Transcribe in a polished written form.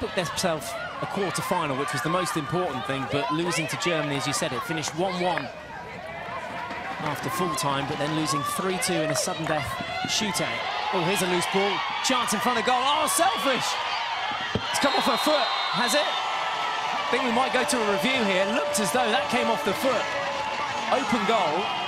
booked themselves a quarter-final, which was the most important thing, but losing to Germany, as you said, it finished 1-1 after full-time, but then losing 3-2 in a sudden-death shootout. Oh, here's a loose ball. Chance in front of goal. Oh, selfish! It's come off her foot, has it? I think we might go to a review here. Looked as though that came off the foot. Open goal.